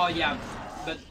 Oh yeah, but